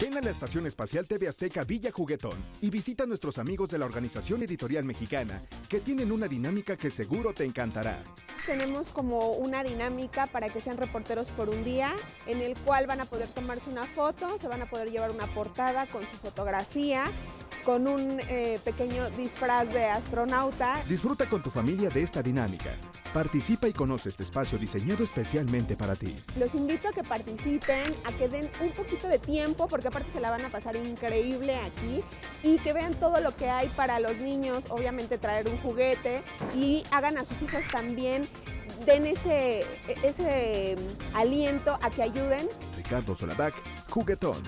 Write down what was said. Ven a la Estación Espacial TV Azteca Villa Juguetón y visita a nuestros amigos de la Organización Editorial Mexicana, que tienen una dinámica que seguro te encantará. Tenemos como una dinámica para que sean reporteros por un día, en el cual van a poder tomarse una foto, se van a poder llevar una portada con su fotografía, con un pequeño disfraz de astronauta. Disfruta con tu familia de esta dinámica. Participa y conoce este espacio diseñado especialmente para ti. Los invito a que participen, a que den un poquito de tiempo, porque aparte se la van a pasar increíble aquí, y que vean todo lo que hay para los niños, obviamente traer un juguete, y hagan a sus hijos también, den ese aliento a que ayuden. Ricardo Solabac, Juguetón.